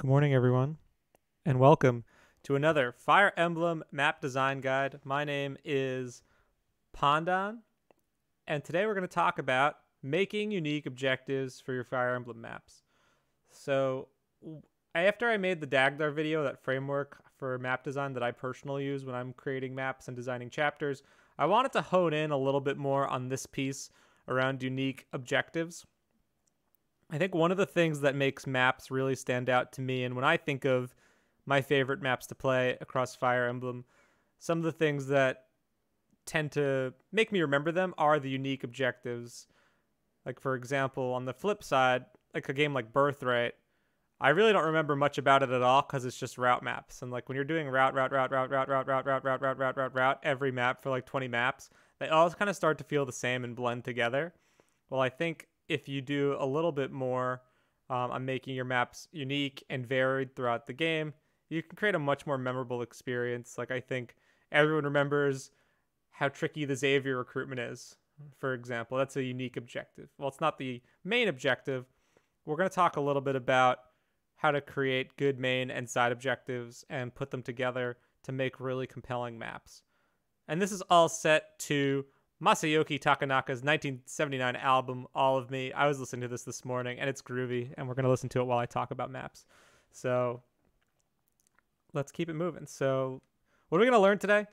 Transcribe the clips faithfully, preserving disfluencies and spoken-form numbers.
Good morning, everyone, and welcome to another Fire Emblem map design guide. My name is Pandan, and today we're going to talk about making unique objectives for your Fire Emblem maps. So after I made the Dagdar video, that framework for map design that I personally use when I'm creating maps and designing chapters, I wanted to hone in a little bit more on this piece around unique objectives. I think one of the things that makes maps really stand out to me, and when I think of my favorite maps to play across Fire Emblem, some of the things that tend to make me remember them are the unique objectives. Like, for example, on the flip side, like a game like Birthright, I really don't remember much about it at all because it's just route maps. And like when you're doing route, route, route, route, route, route, route, route, route, route, route, route, route, every map for like twenty maps, they all kind of start to feel the same and blend together. Well, I think if you do a little bit more um, on making your maps unique and varied throughout the game, you can create a much more memorable experience. Like, I think everyone remembers how tricky the Xavier recruitment is, for example. That's a unique objective. Well, it's not the main objective. We're going to talk a little bit about how to create good main and side objectives and put them together to make really compelling maps. And this is all set to Masayoki Takenaka's nineteen seventy-nine album, All of Me. I was listening to this this morning, and it's groovy, and we're going to listen to it while I talk about maps. So let's keep it moving. So what are we going to learn today?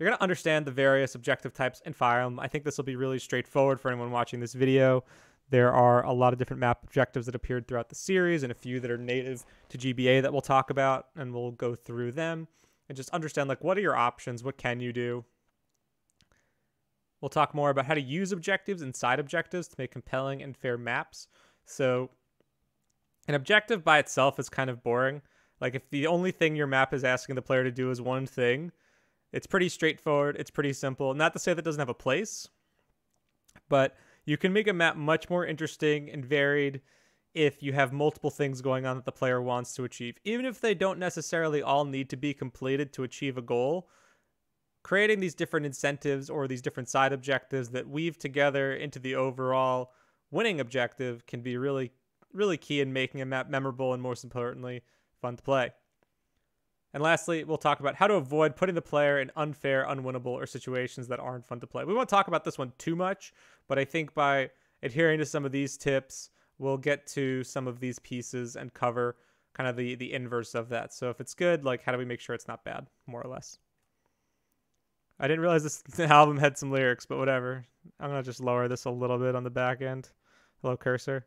You're going to understand the various objective types in Fire Emblem. I think this will be really straightforward for anyone watching this video. There are a lot of different map objectives that appeared throughout the series, and a few that are native to G B A that we'll talk about, and we'll go through them and just understand, like, what are your options? What can you do? We'll talk more about how to use objectives and side objectives to make compelling and fair maps. So an objective by itself is kind of boring. Like, if the only thing your map is asking the player to do is one thing, it's pretty straightforward. It's pretty simple. Not to say that doesn't have a place, but you can make a map much more interesting and varied if you have multiple things going on that the player wants to achieve. Even if they don't necessarily all need to be completed to achieve a goal, creating these different incentives or these different side objectives that weave together into the overall winning objective can be really, really key in making a map memorable and, most importantly, fun to play. And lastly, we'll talk about how to avoid putting the player in unfair, unwinnable, or situations that aren't fun to play. We won't talk about this one too much, but I think by adhering to some of these tips, we'll get to some of these pieces and cover kind of the, the inverse of that. So if it's good, like, how do we make sure it's not bad, more or less? I didn't realize this album had some lyrics, but whatever. I'm going to just lower this a little bit on the back end. Hello, cursor.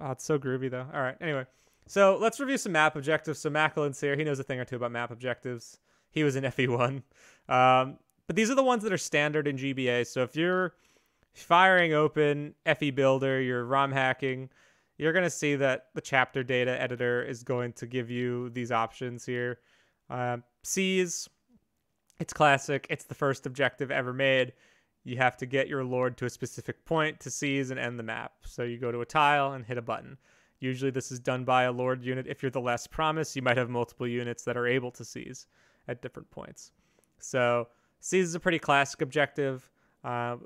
Oh, it's so groovy, though. All right, anyway. So let's review some map objectives. So Macklin's here. He knows a thing or two about map objectives. He was in F E one. Um, but these are the ones that are standard in G B A. So if you're firing open F E Builder, you're ROM hacking, you're going to see that the chapter data editor is going to give you these options here. Uh, C's, it's classic. It's the first objective ever made. You have to get your lord to a specific point to seize and end the map. So you go to a tile and hit a button. Usually this is done by a lord unit. If you're the last promise, you might have multiple units that are able to seize at different points. So seize is a pretty classic objective. Uh,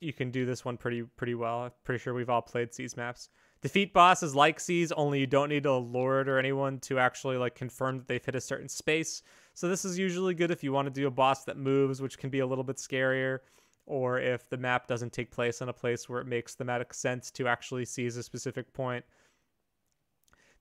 you can do this one pretty pretty well. I'm pretty sure we've all played seize maps. Defeat bosses like seize, only you don't need a lord or anyone to actually, like, confirm that they've hit a certain space. So this is usually good if you want to do a boss that moves, which can be a little bit scarier, or if the map doesn't take place on a place where it makes thematic sense to actually seize a specific point.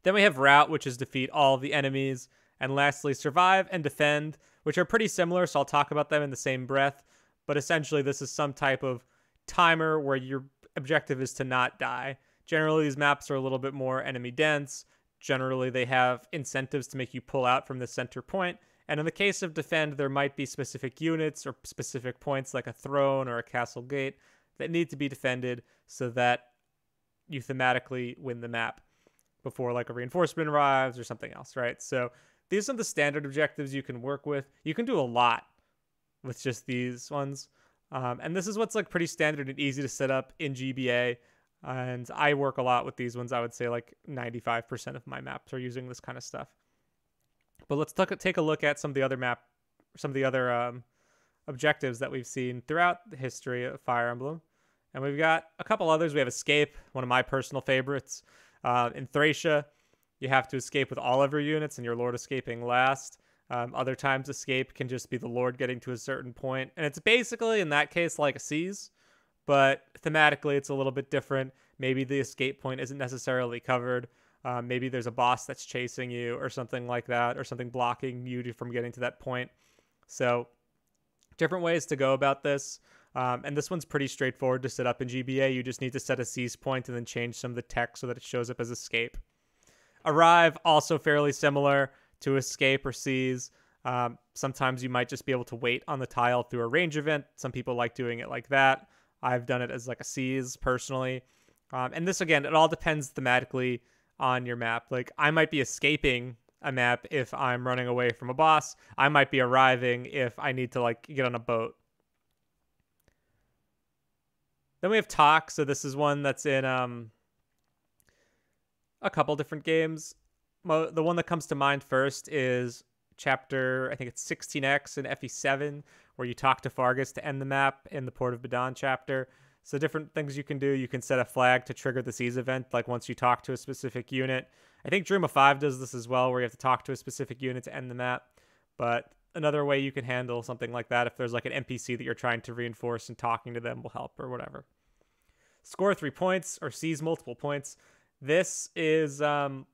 Then we have route, which is defeat all of the enemies. And lastly, survive and defend, which are pretty similar, so I'll talk about them in the same breath. But essentially, this is some type of timer where your objective is to not die. Generally, these maps are a little bit more enemy dense. Generally, they have incentives to make you pull out from the center point. And in the case of defend, there might be specific units or specific points like a throne or a castle gate that need to be defended so that you thematically win the map before, like, a reinforcement arrives or something else, right? So these are the standard objectives you can work with. You can do a lot with just these ones. Um, and this is what's, like, pretty standard and easy to set up in G B A. And I work a lot with these ones. I would say like ninety-five percent of my maps are using this kind of stuff. But let's take a look at some of the other map, some of the other um, objectives that we've seen throughout the history of Fire Emblem. And we've got a couple others. We have Escape, one of my personal favorites. Uh, in Thracia, you have to escape with all of your units and your Lord escaping last. Um, other times, Escape can just be the Lord getting to a certain point. And it's basically, in that case, like a seize. But thematically, it's a little bit different. Maybe the escape point isn't necessarily covered. Uh, maybe there's a boss that's chasing you or something like that, or something blocking you from getting to that point. So different ways to go about this. Um, and this one's pretty straightforward to set up in G B A. You just need to set a seize point and then change some of the text so that it shows up as escape. Arrive, also fairly similar to escape or seize. Um, sometimes you might just be able to wait on the tile through a range event. Some people like doing it like that. I've done it as like a seize personally. Um, and this, again, it all depends thematically on your map. Like, I might be escaping a map if I'm running away from a boss. I might be arriving if I need to, like, get on a boat. Then we have Talk. So this is one that's in um, a couple different games. Mo the one that comes to mind first is chapter, I think it's sixteen X in F E seven, where you talk to Fargus to end the map in the Port of Vedan chapter. So different things you can do. You can set a flag to trigger the seize event, like once you talk to a specific unit. I think Dream of Five does this as well, where you have to talk to a specific unit to end the map. But another way you can handle something like that, if there's like an N P C that you're trying to reinforce and talking to them will help or whatever. Score three points or seize multiple points. This is um,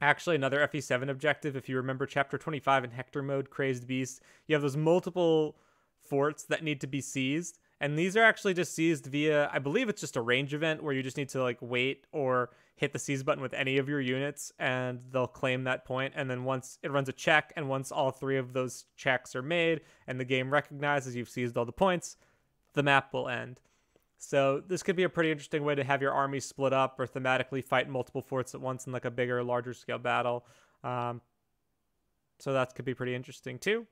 actually another F E seven objective. If you remember chapter twenty-five in Hector Mode, Crazed Beast, you have those multiple forts that need to be seized. And these are actually just seized via, I believe it's just a range event where you just need to like wait or hit the seize button with any of your units and they'll claim that point. And then once it runs a check, and once all three of those checks are made and the game recognizes you've seized all the points, the map will end. So this could be a pretty interesting way to have your army split up or thematically fight multiple forts at once in like a bigger, larger scale battle. Um, so that could be pretty interesting too.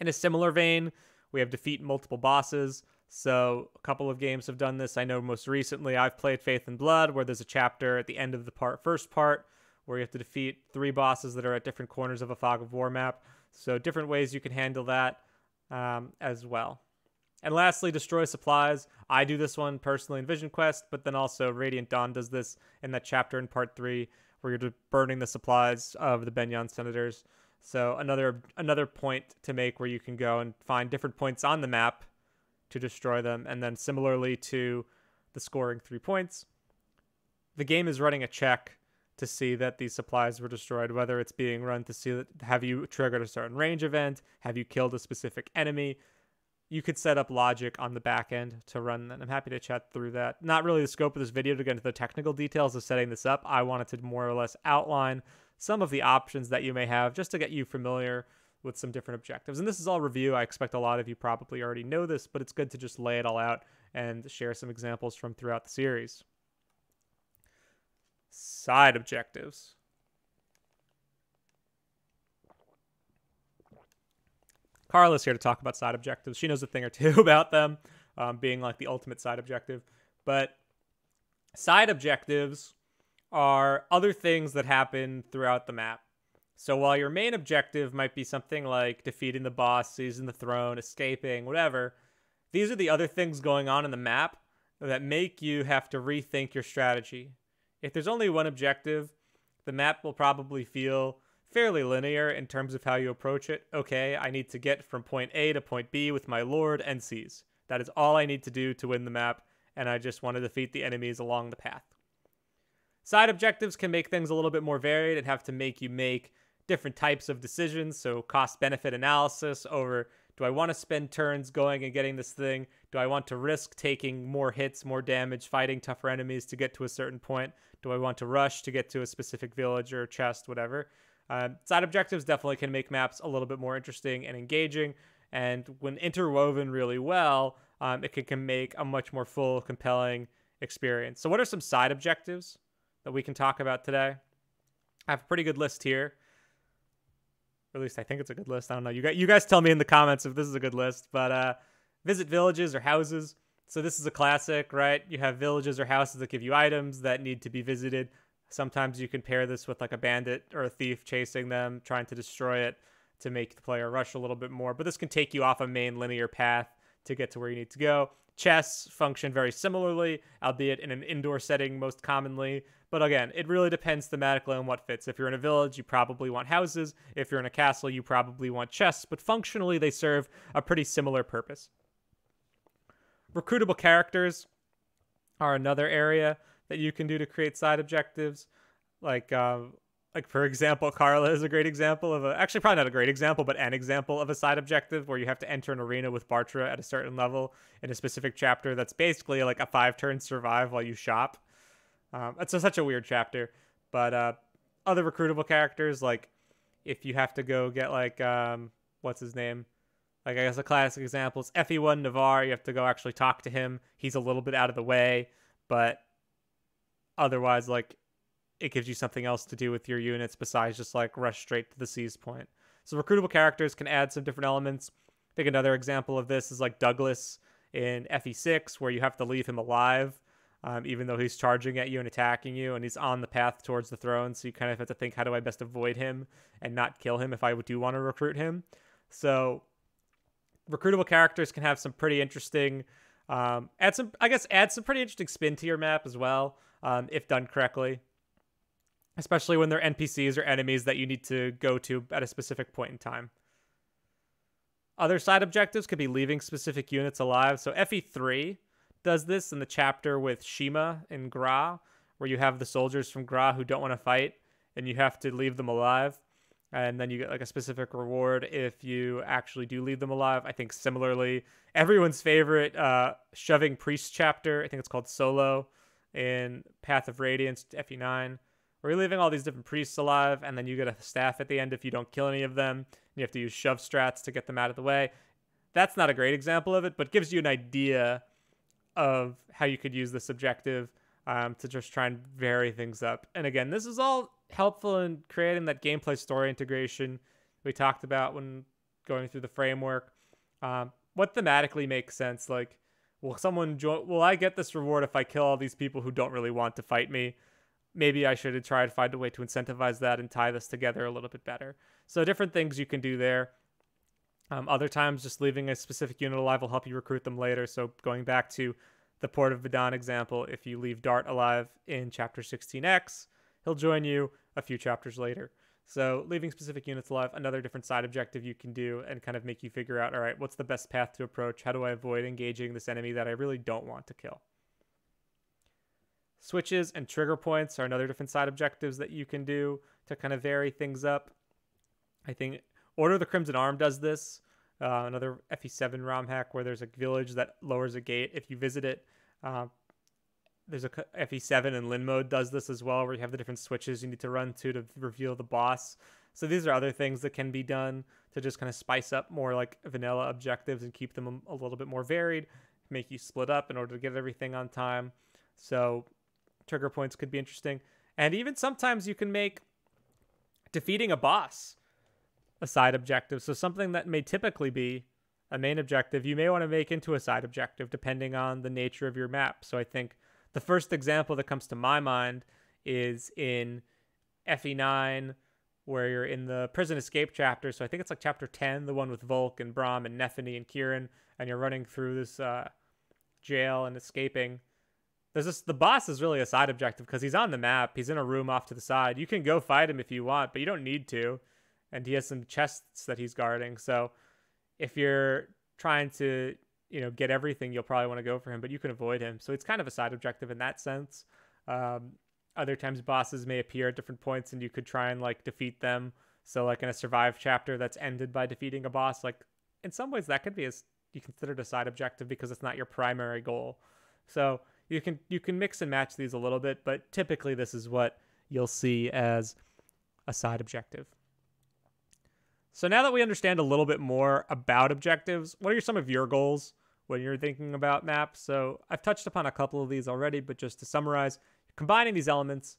In a similar vein, we have defeat multiple bosses. So a couple of games have done this. I know most recently I've played Faith in Blood, where there's a chapter at the end of the part, first part, where you have to defeat three bosses that are at different corners of a Fog of War map. So different ways you can handle that um, as well. And lastly, destroy supplies. I do this one personally in Vision Quest, but then also Radiant Dawn does this in that chapter in part three, where you're burning the supplies of the Benyan Senators. So another another point to make where you can go and find different points on the map to destroy them. And then similarly to the scoring three points, the game is running a check to see that these supplies were destroyed, whether it's being run to see that have you triggered a certain range event, have you killed a specific enemy. You could set up logic on the back end to run that. I'm happy to chat through that. Not really the scope of this video to get into the technical details of setting this up. I wanted to more or less outline some of the options that you may have just to get you familiar with some different objectives. And this is all review. I expect a lot of you probably already know this, but it's good to just lay it all out and share some examples from throughout the series. Side objectives. Carla's here to talk about side objectives. She knows a thing or two about them, um, being like the ultimate side objective. But side objectives are other things that happen throughout the map. So while your main objective might be something like defeating the boss, seizing the throne, escaping, whatever, these are the other things going on in the map that make you have to rethink your strategy. If there's only one objective, the map will probably feel fairly linear in terms of how you approach it. Okay, I need to get from point A to point B with my Lord and seize. That is all I need to do to win the map, and I just want to defeat the enemies along the path. Side objectives can make things a little bit more varied and have to make you make different types of decisions. So cost-benefit analysis over, do I want to spend turns going and getting this thing? Do I want to risk taking more hits, more damage, fighting tougher enemies to get to a certain point? Do I want to rush to get to a specific village or chest, whatever? Uh, side objectives definitely can make maps a little bit more interesting and engaging. And when interwoven really well, um, it can, can make a much more full, compelling experience. So what are some side objectives that we can talk about today? I have a pretty good list here. Or at least I think it's a good list. I don't know. You guys, you guys tell me in the comments if this is a good list. But uh, visit villages or houses. So this is a classic, right? You have villages or houses that give you items that need to be visited. Sometimes you can pair this with like a bandit or a thief chasing them, trying to destroy it to make the player rush a little bit more. But this can take you off a main linear path to get to where you need to go. Chess function very similarly, albeit in an indoor setting most commonly. But again, it really depends thematically on what fits. If you're in a village, you probably want houses. If you're in a castle, you probably want chests. But functionally, they serve a pretty similar purpose. Recruitable characters are another area that you can do to create side objectives. Like, uh, like for example, Carla is a great example of a... Actually, probably not a great example, but an example of a side objective where you have to enter an arena with Bartra at a certain level in a specific chapter that's basically like a five-turn survive while you shop. Um, that's a, such a weird chapter, but uh, other recruitable characters, like if you have to go get like, um, what's his name? Like, I guess a classic example is F E one Navarre. You have to go actually talk to him. He's a little bit out of the way, but otherwise, like, it gives you something else to do with your units besides just like rush straight to the seize point. So recruitable characters can add some different elements. I think another example of this is like Douglas in F E six, where you have to leave him alive. Um, even though he's charging at you and attacking you, and he's on the path towards the throne, so you kind of have to think, how do I best avoid him and not kill him if I do want to recruit him? So recruitable characters can have some pretty interesting, um, add some, I guess, add some pretty interesting spin to your map as well, um, if done correctly, especially when they're N P Cs or enemies that you need to go to at a specific point in time. Other side objectives could be leaving specific units alive. So F E three does this in the chapter with Shima and Gra, where you have the soldiers from Gra who don't want to fight, and you have to leave them alive, and then you get like a specific reward if you actually do leave them alive. I think similarly, everyone's favorite uh, shoving priest chapter, I think it's called Solo, in Path of Radiance, F E nine, where you're leaving all these different priests alive, and then you get a staff at the end if you don't kill any of them, and you have to use shove strats to get them out of the way. That's not a great example of it, but gives you an idea of how you could use this objective um, to just try and vary things up. And again, this is all helpful in creating that gameplay story integration we talked about when going through the framework. Um, what thematically makes sense? Like, will someone join? Will I get this reward if I kill all these people who don't really want to fight me? Maybe I should try to find a way to incentivize that and tie this together a little bit better. So different things you can do there. Um, other times, just leaving a specific unit alive will help you recruit them later. So going back to the Port of Vedan example, if you leave Dart alive in Chapter sixteen X, he'll join you a few chapters later. So leaving specific units alive, another different side objective you can do and kind of make you figure out, all right, what's the best path to approach? How do I avoid engaging this enemy that I really don't want to kill? Switches and trigger points are another different side objectives that you can do to kind of vary things up. I think Order of the Crimson Arm does this, uh, another F E seven ROM hack where there's a village that lowers a gate if you visit it. Uh, there's a F E seven and Lin mode does this as well, where you have the different switches you need to run to to reveal the boss. So these are other things that can be done to just kind of spice up more like vanilla objectives and keep them a little bit more varied, make you split up in order to get everything on time. So trigger points could be interesting. And even sometimes you can make defeating a boss a side objective. So something that may typically be a main objective, you may want to make into a side objective depending on the nature of your map. So I think the first example that comes to my mind is in F E nine, where you're in the prison escape chapter. So I think it's like chapter ten, the one with Volk and Brahm and Nephany and Kieran, and you're running through this uh, jail and escaping. There's this, the boss is really a side objective because he's on the map. He's in a room off to the side. You can go fight him if you want, but you don't need to. And he has some chests that he's guarding. So if you're trying to, you know, get everything, you'll probably want to go for him, but you can avoid him. So it's kind of a side objective in that sense. Um, other times bosses may appear at different points and you could try and like defeat them. So like in a survive chapter that's ended by defeating a boss, like in some ways that could be as you considered a side objective because it's not your primary goal. So you can, you can mix and match these a little bit, but typically this is what you'll see as a side objective. So now that we understand a little bit more about objectives, what are some of your goals when you're thinking about maps? So I've touched upon a couple of these already, but just to summarize, combining these elements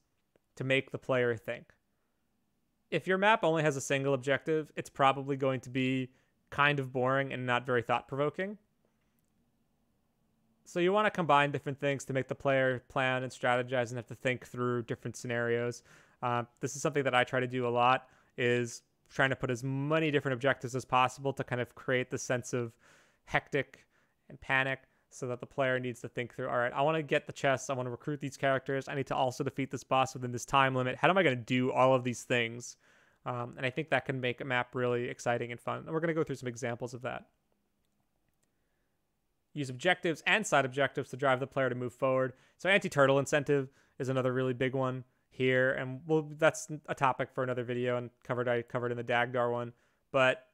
to make the player think. If your map only has a single objective, it's probably going to be kind of boring and not very thought-provoking. So you want to combine different things to make the player plan and strategize and have to think through different scenarios. Uh, this is something that I try to do a lot, is trying to put as many different objectives as possible to kind of create the sense of hectic and panic so that the player needs to think through, all right, I want to get the chests, I want to recruit these characters, I need to also defeat this boss within this time limit. How am I going to do all of these things? Um, and I think that can make a map really exciting and fun. And we're going to go through some examples of that. Use objectives and side objectives to drive the player to move forward. So anti-turtle incentive is another really big one here. And we'll, that's a topic for another video and covered I covered in the Dagdar one. But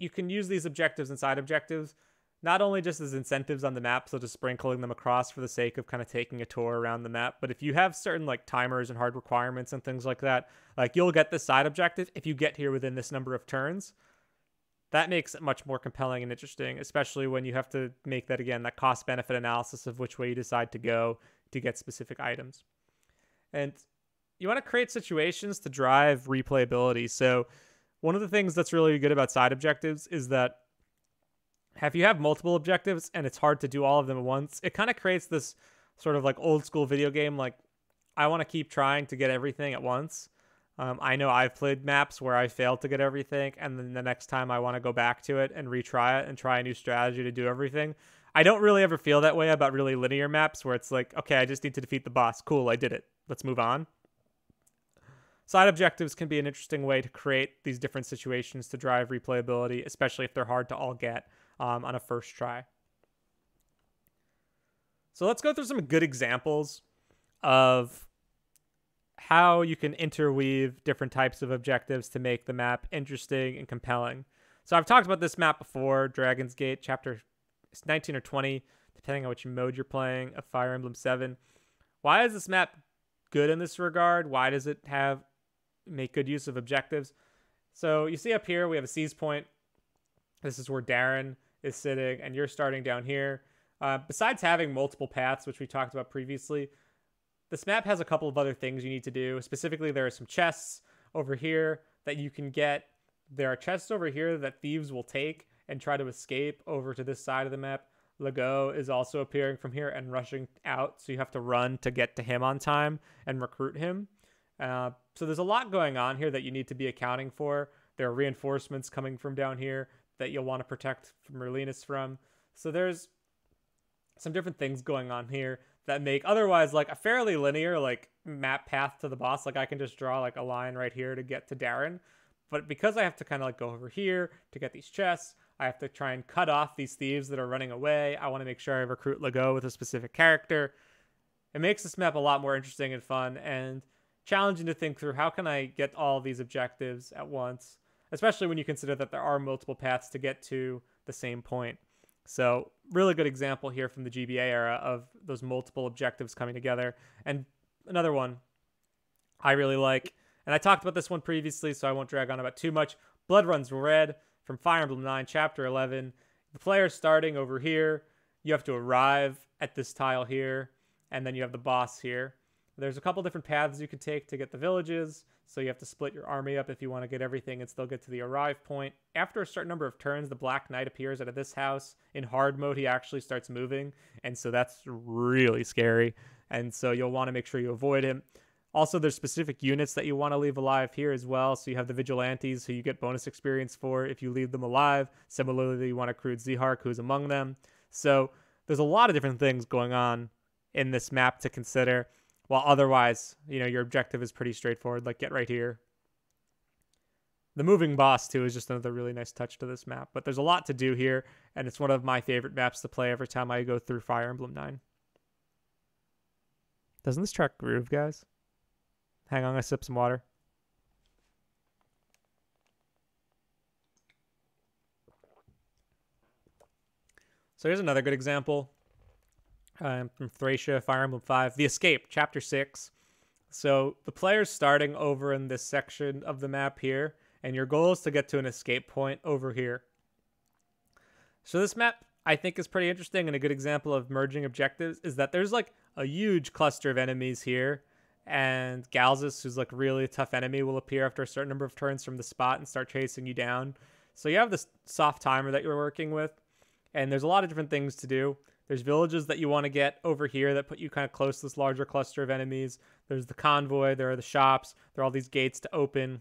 you can use these objectives and side objectives not only just as incentives on the map, so just sprinkling them across for the sake of kind of taking a tour around the map, but if you have certain like timers and hard requirements and things like that, like you'll get this side objective if you get here within this number of turns. That makes it much more compelling and interesting, especially when you have to make that, again, that cost-benefit analysis of which way you decide to go to get specific items. And you want to create situations to drive replayability. So one of the things that's really good about side objectives is that if you have multiple objectives and it's hard to do all of them at once, it kind of creates this sort of like old school video game, like I want to keep trying to get everything at once. Um, I know I've played maps where I failed to get everything, and then the next time I want to go back to it and retry it and try a new strategy to do everything. I don't really ever feel that way about really linear maps where it's like, okay, I just need to defeat the boss. Cool, I did it. Let's move on. Side objectives can be an interesting way to create these different situations to drive replayability, especially if they're hard to all get um, on a first try. So let's go through some good examples of how you can interweave different types of objectives to make the map interesting and compelling. So I've talked about this map before, Dragon's Gate, chapter nineteen or twenty, depending on which mode you're playing, of Fire Emblem seven. Why is this map good in this regard? Why does it have make good use of objectives? So you see up here, we have a seize point. This is where Darren is sitting, and you're starting down here. Uh, besides having multiple paths, which we talked about previously, this map has a couple of other things you need to do. Specifically, there are some chests over here that you can get. There are chests over here that thieves will take and try to escape over to this side of the map. Lego is also appearing from here and rushing out, so you have to run to get to him on time and recruit him. Uh, so there's a lot going on here that you need to be accounting for. There are reinforcements coming from down here that you'll want to protect Merlinus from. So there's some different things going on here that make otherwise like a fairly linear like map path to the boss. Like I can just draw like a line right here to get to Darren. But because I have to kind of like go over here to get these chests, I have to try and cut off these thieves that are running away. I want to make sure I recruit Lego with a specific character. It makes this map a lot more interesting and fun and challenging to think through how can I get all these objectives at once, especially when you consider that there are multiple paths to get to the same point. So really good example here from the G B A era of those multiple objectives coming together. And another one I really like, and I talked about this one previously, so I won't drag on about too much. Blood Runs Red from Fire Emblem nine, Chapter eleven. The player's starting over here. You have to arrive at this tile here, and then you have the boss here. There's a couple different paths you could take to get the villages, so you have to split your army up if you want to get everything and still get to the arrive point. After a certain number of turns, the Black Knight appears out of this house. In hard mode, he actually starts moving, and so that's really scary, and so you'll want to make sure you avoid him. Also, there's specific units that you want to leave alive here as well, so you have the Vigilantes, who you get bonus experience for if you leave them alive. Similarly, you want to recruit Zehark, who's among them. So there's a lot of different things going on in this map to consider. While otherwise, you know, your objective is pretty straightforward, like get right here. The moving boss, too, is just another really nice touch to this map. But there's a lot to do here, and it's one of my favorite maps to play every time I go through Fire Emblem nine. Doesn't this track groove, guys? Hang on, I'm gonna sip some water. So here's another good example. Um, from Thracia, Fire Emblem five, The Escape, Chapter six. So the player's starting over in this section of the map here, and your goal is to get to an escape point over here. So this map, I think, is pretty interesting, and a good example of merging objectives is that there's like a huge cluster of enemies here, and Galzus, who's like really a tough enemy, will appear after a certain number of turns from the spot and start chasing you down. So you have this soft timer that you're working with, and there's a lot of different things to do. There's villages that you want to get over here that put you kind of close to this larger cluster of enemies. There's the convoy. There are the shops. There are all these gates to open.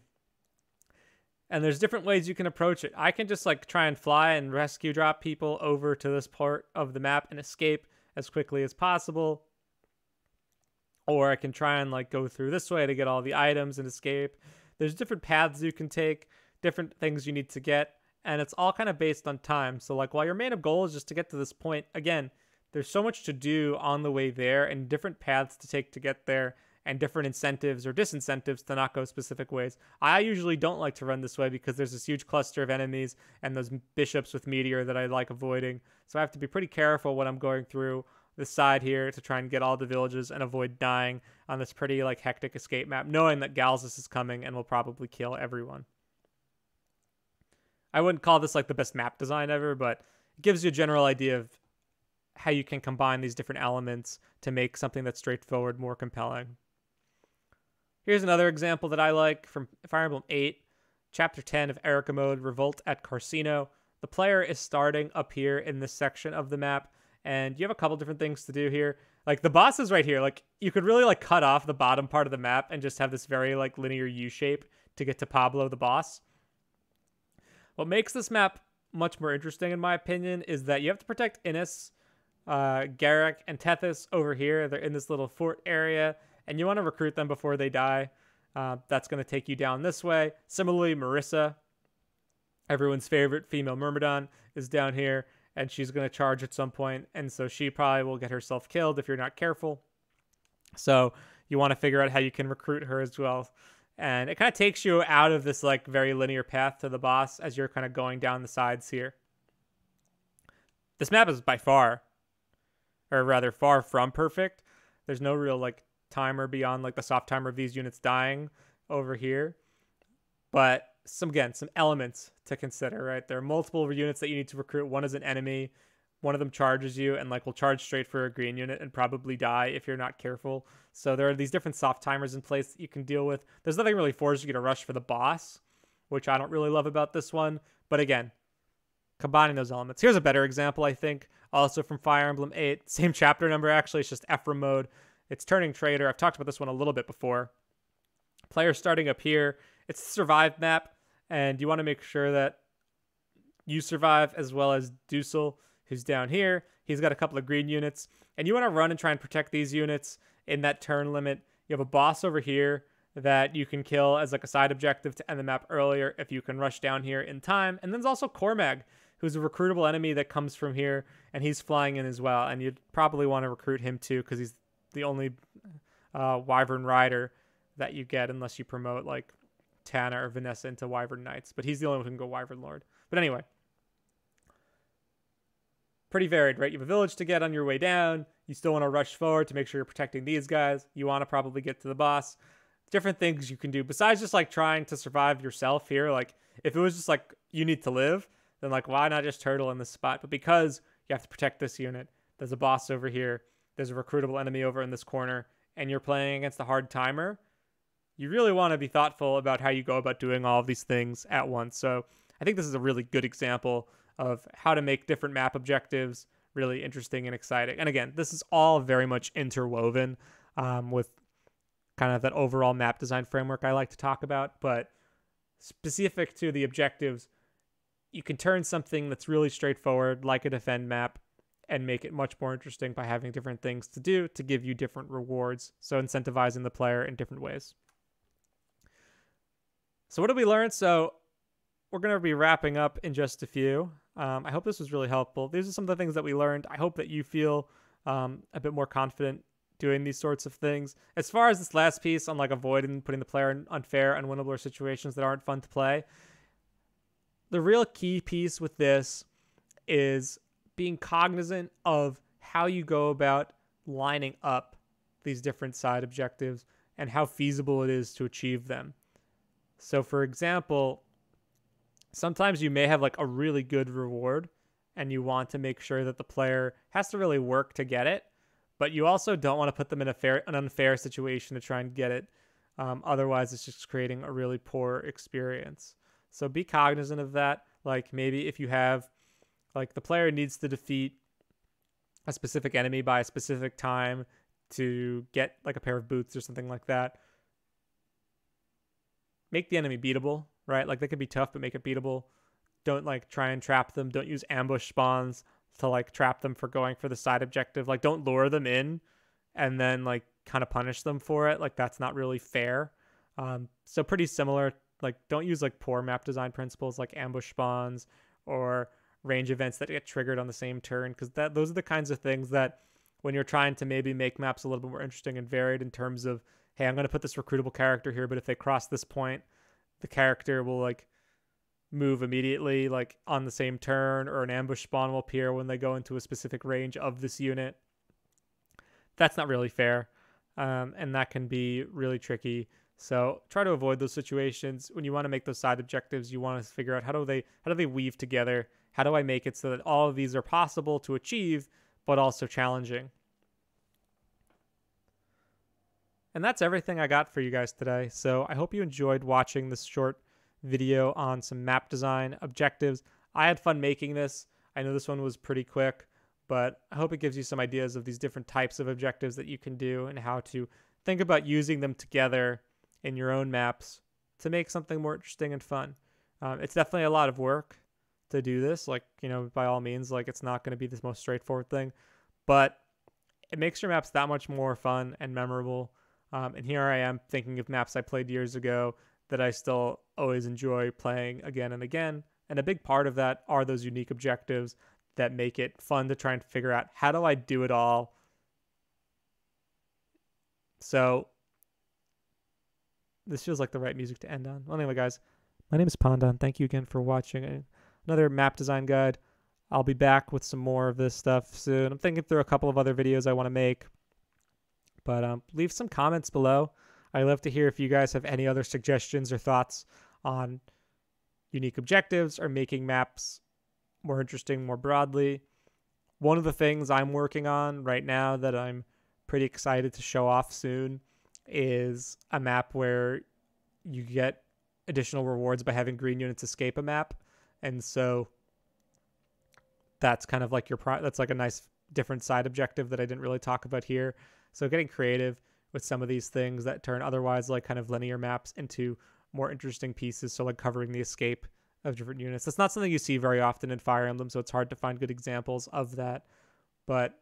And there's different ways you can approach it. I can just like try and fly and rescue drop people over to this part of the map and escape as quickly as possible. Or I can try and like go through this way to get all the items and escape. There's different paths you can take, different things you need to get, and it's all kind of based on time. So like while your main goal is just to get to this point, again, there's so much to do on the way there and different paths to take to get there. And different incentives or disincentives to not go specific ways. I usually don't like to run this way because there's this huge cluster of enemies and those bishops with meteor that I like avoiding. So I have to be pretty careful when I'm going through this side here to try and get all the villages and avoid dying on this pretty like hectic escape map, knowing that Galzus is coming and will probably kill everyone. I wouldn't call this like the best map design ever, but it gives you a general idea of how you can combine these different elements to make something that's straightforward more compelling. Here's another example that I like from Fire Emblem eight, Chapter ten of Erica Mode, Revolt at Carcino. The player is starting up here in this section of the map, and you have a couple different things to do here. Like, the boss is right here. Like, you could really, like, cut off the bottom part of the map and just have this very, like, linear U-shape to get to Pablo the boss. What makes this map much more interesting, in my opinion, is that you have to protect Innis, uh, Garrick, and Tethys over here. They're in this little fort area. And you want to recruit them before they die. Uh, that's going to take you down this way. Similarly, Marissa, everyone's favorite female Myrmidon, is down here. And she's going to charge at some point. And so she probably will get herself killed if you're not careful. So you want to figure out how you can recruit her as well. And it kind of takes you out of this like very linear path to the boss as you're kind of going down the sides here. This map is by far, or rather far from perfect. There's no real like timer beyond like the soft timer of these units dying over here, but some, again, some elements to consider, right? There are multiple units that you need to recruit. One is an enemy, one of them charges you and like will charge straight for a green unit and probably die if you're not careful. So there are these different soft timers in place that you can deal with. There's nothing really forces you to rush for the boss, which I don't really love about this one, but again, combining those elements. Here's a better example, I think, also from Fire Emblem eight, same chapter number actually, it's just Ephraim Mode. It's Turning Trader. I've talked about this one a little bit before. Player starting up here. It's the survive map, and you want to make sure that you survive as well as Dusel, who's down here. He's got a couple of green units, and you want to run and try and protect these units in that turn limit. You have a boss over here that you can kill as like a side objective to end the map earlier if you can rush down here in time. And then there's also Cormag, who's a recruitable enemy that comes from here, and he's flying in as well, and you'd probably want to recruit him too because he's the only uh, Wyvern Rider that you get unless you promote like Tana or Vanessa into Wyvern Knights, but he's the only one who can go Wyvern Lord. But anyway, pretty varied, right? You have a village to get on your way down. You still want to rush forward to make sure you're protecting these guys. You want to probably get to the boss. Different things you can do besides just like trying to survive yourself here. Like if it was just like you need to live, then like why not just turtle in this spot? But because you have to protect this unit, there's a boss over here. There's a recruitable enemy over in this corner, and you're playing against a hard timer. You really want to be thoughtful about how you go about doing all of these things at once. So I think this is a really good example of how to make different map objectives really interesting and exciting. And again, this is all very much interwoven um, with kind of that overall map design framework I like to talk about, but specific to the objectives, you can turn something that's really straightforward, like a defend map, and make it much more interesting by having different things to do to give you different rewards. So incentivizing the player in different ways. So what did we learn? So we're going to be wrapping up in just a few. Um, I hope this was really helpful. These are some of the things that we learned. I hope that you feel um, a bit more confident doing these sorts of things. As far as this last piece on like avoiding putting the player in unfair, unwinnable or situations that aren't fun to play, the real key piece with this is being cognizant of how you go about lining up these different side objectives and how feasible it is to achieve them. So for example, sometimes you may have like a really good reward and you want to make sure that the player has to really work to get it, but you also don't want to put them in a fair, an unfair situation to try and get it. Um, otherwise it's just creating a really poor experience. So be cognizant of that. Like maybe if you have Like the player needs to defeat a specific enemy by a specific time to get like a pair of boots or something like that. Make the enemy beatable, right? Like, they could be tough, but make it beatable. Don't, like, try and trap them. Don't use ambush spawns to, like, trap them for going for the side objective. Like, don't lure them in and then, like, kind of punish them for it. Like, that's not really fair. Um, so pretty similar. Like, don't use, like, poor map design principles like ambush spawns or range events that get triggered on the same turn, because that those are the kinds of things that, when you're trying to maybe make maps a little bit more interesting and varied in terms of, hey, I'm going to put this recruitable character here, but if they cross this point, the character will, like, move immediately, like, on the same turn, or an ambush spawn will appear when they go into a specific range of this unit. That's not really fair, um, and that can be really tricky. So try to avoid those situations. When you want to make those side objectives, you want to figure out how do they how do they weave together? How do I make it so that all of these are possible to achieve, but also challenging? And that's everything I got for you guys today. So I hope you enjoyed watching this short video on some map design objectives. I had fun making this. I know this one was pretty quick, but I hope it gives you some ideas of these different types of objectives that you can do and how to think about using them together in your own maps to make something more interesting and fun. Um, it's definitely a lot of work to do this, like, you know, by all means, like, it's not going to be the most straightforward thing, but it makes your maps that much more fun and memorable. Um, and here I am thinking of maps I played years ago that I still always enjoy playing again and again. And a big part of that are those unique objectives that make it fun to try and figure out, how do I do it all? So this feels like the right music to end on. Well, anyway, guys, my name is Pandan. Thank you again for watching another map design guide. I'll be back with some more of this stuff soon. I'm thinking through a couple of other videos I want to make, but um, leave some comments below. I'd love to hear if you guys have any other suggestions or thoughts on unique objectives or making maps more interesting more broadly. One of the things I'm working on right now that I'm pretty excited to show off soon is a map where you get additional rewards by having green units escape a map. And so that's kind of like your pro that's like a nice different side objective that I didn't really talk about here. So getting creative with some of these things that turn otherwise like kind of linear maps into more interesting pieces. So like covering the escape of different units. That's not something you see very often in Fire Emblem, so it's hard to find good examples of that. But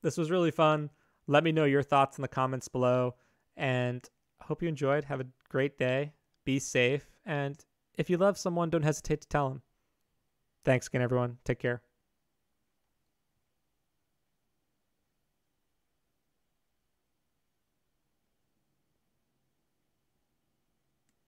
this was really fun. Let me know your thoughts in the comments below, and I hope you enjoyed. Have a great day. Be safe, and if you love someone, don't hesitate to tell them. Thanks again, everyone. Take care.